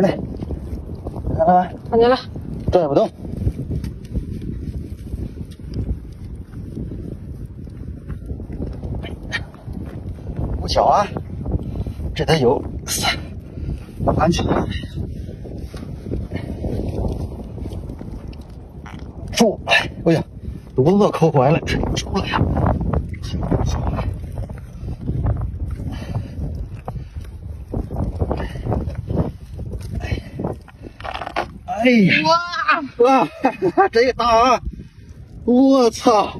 人呢？看到没？看见了。转也不动。不小啊，这得有3、4、5安全。 住！哎呀，炉子都抠坏了，出来呀！哎呀！哇哇，这大啊！我操！